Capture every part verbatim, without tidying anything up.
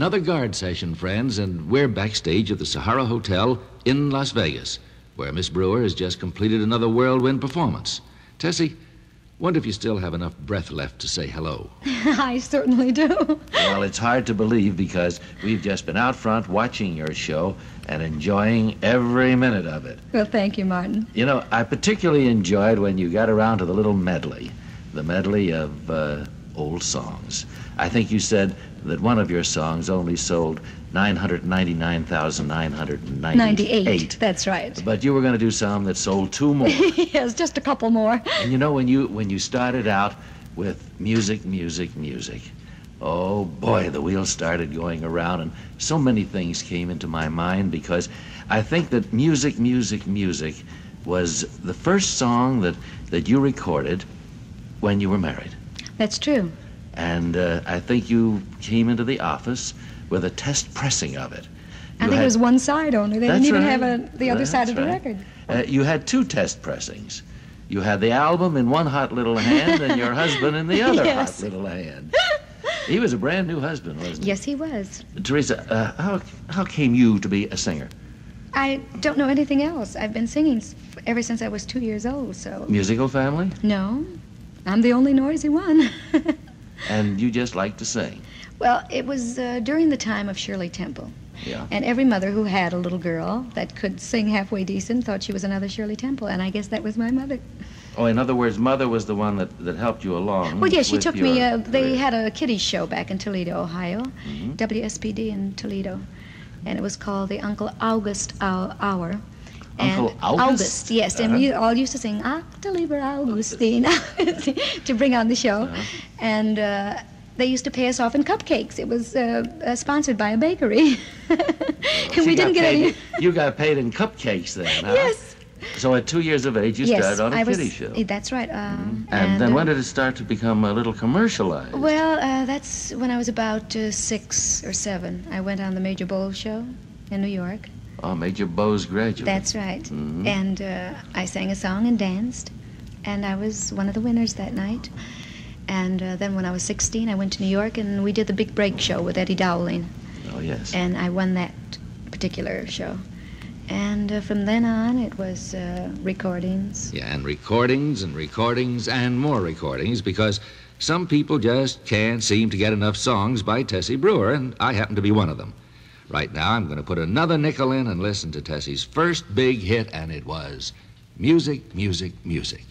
another guard session, friends, and we're backstage at the Sahara Hotel in Las Vegas, where Miss Brewer has just completed another whirlwind performance. Tessie, wonder if you still have enough breath left to say hello. I certainly do. Well, it's hard to believe because we've just been out front watching your show and enjoying every minute of it. Well, thank you, Martin. You know, I particularly enjoyed when you got around to the little medley, the medley of uh, old songs. I think you said that one of your songs only sold nine hundred ninety-nine thousand nine hundred ninety-eight. That's right. But you were going to do some that sold two more. Yes, just a couple more. And you know, when you when you started out with Music, Music, Music, oh boy, the wheels started going around, and so many things came into my mind because I think that Music, Music, Music was the first song that, that you recorded when you were married. That's true. And uh, I think you came into the office with a test pressing of it. You I think had... it was one side only. They That's didn't even right. have a, the other That's side of right. the record. Uh, you had two test pressings. You had the album in one hot little hand and your husband in the other yes. hot little hand. He was a brand new husband, wasn't he? Yes, he was. Teresa, uh, how, how came you to be a singer? I don't know anything else. I've been singing ever since I was two years old, so... Musical family? No. I'm the only noisy one. And you just like to sing? Well, it was uh, during the time of Shirley Temple. Yeah. And every mother who had a little girl that could sing halfway decent thought she was another Shirley Temple, and I guess that was my mother. Oh, in other words, mother was the one that, that helped you along. Well, yes, yeah, she took me, uh, they had a kiddies show back in Toledo, Ohio, mm-hmm. W S P D in Toledo, and it was called the Uncle August Hour. Uncle August? August, yes. Uh-huh. And we all used to sing, Acta Liber Augustina, to bring on the show. Uh-huh. And uh, they used to pay us off in cupcakes. It was uh, uh, sponsored by a bakery. Well, and we didn't get any. You got paid in cupcakes then, huh? Yes. So at two years of age, you yes, started on a I kiddie was, show. That's right. Um, mm-hmm. and, and then uh, when did it start to become a little commercialized? Well, uh, that's when I was about uh, six or seven. I went on the Major Bowes show in New York. Oh, Major Bowes graduate. That's right. Mm-hmm. And uh, I sang a song and danced, and I was one of the winners that night. And uh, then when I was sixteen, I went to New York, and we did the Big Break show with Eddie Dowling. Oh, yes. And I won that particular show. And uh, from then on, it was uh, recordings. Yeah, and recordings and recordings and more recordings, because some people just can't seem to get enough songs by Tessie Brewer, and I happen to be one of them. Right now, I'm going to put another nickel in and listen to Tessie's first big hit, and it was Music, Music, Music. Music, music,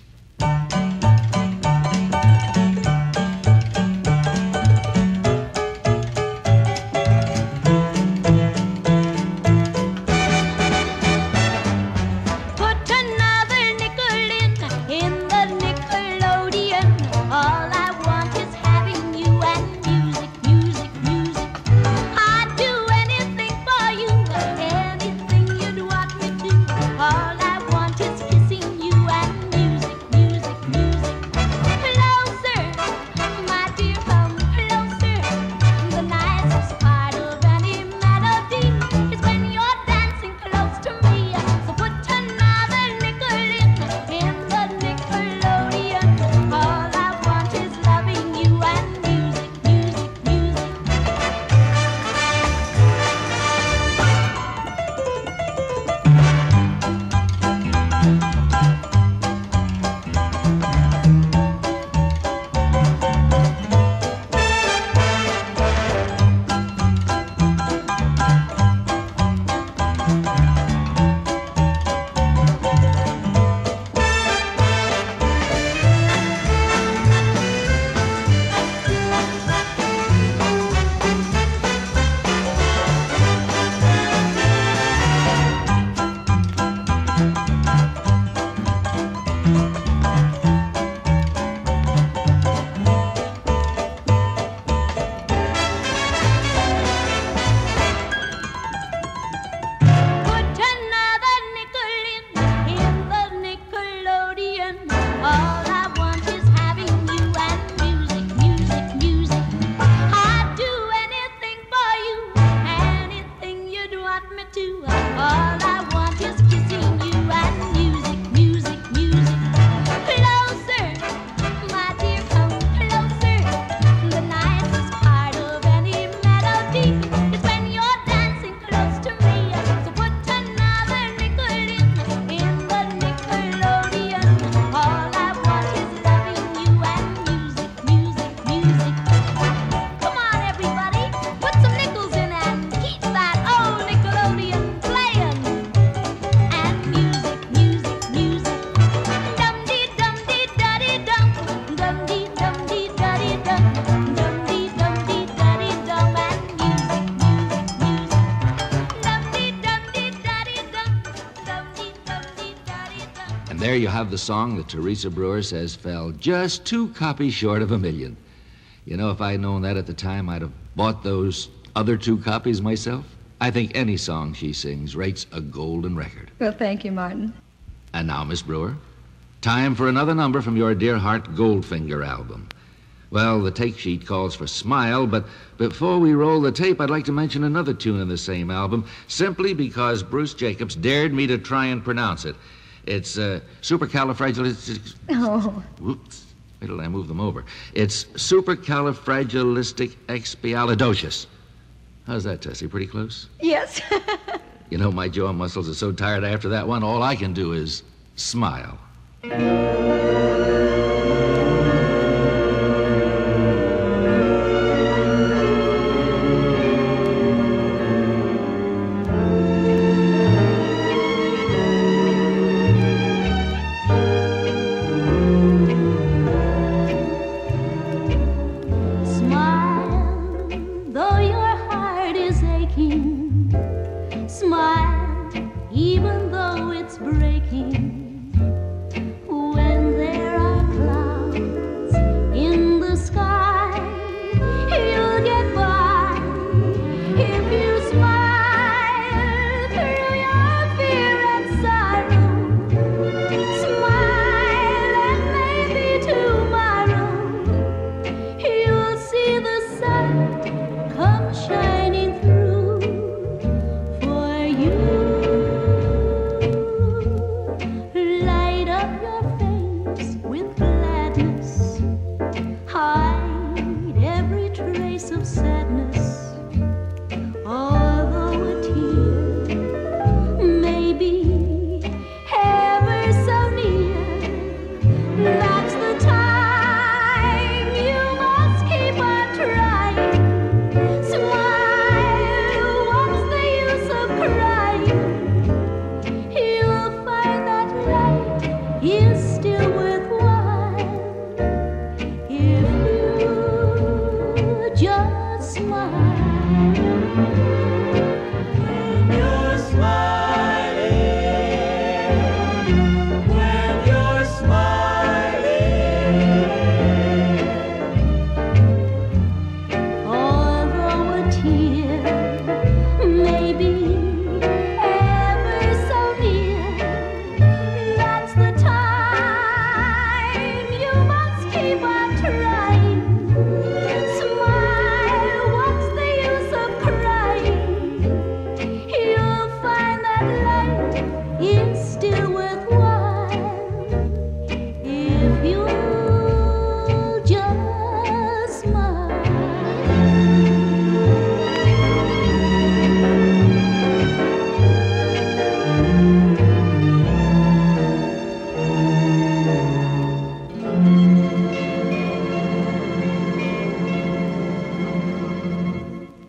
And there you have the song that Teresa Brewer says fell just two copies short of a million. You know, if I'd known that at the time, I'd have bought those other two copies myself. I think any song she sings rates a golden record. Well, thank you, Martin. And now, Miss Brewer, time for another number from your Dear Heart Goldfinger album. Well, the take sheet calls for Smile, but before we roll the tape, I'd like to mention another tune in the same album, simply because Bruce Jacobs dared me to try and pronounce it. It's uh, supercalifragilistic... Oh. Whoops. Wait till I move them over. It's supercalifragilisticexpialidocious. How's that, Tessie? Pretty close? Yes. You know, my jaw muscles are so tired after that one, all I can do is smile.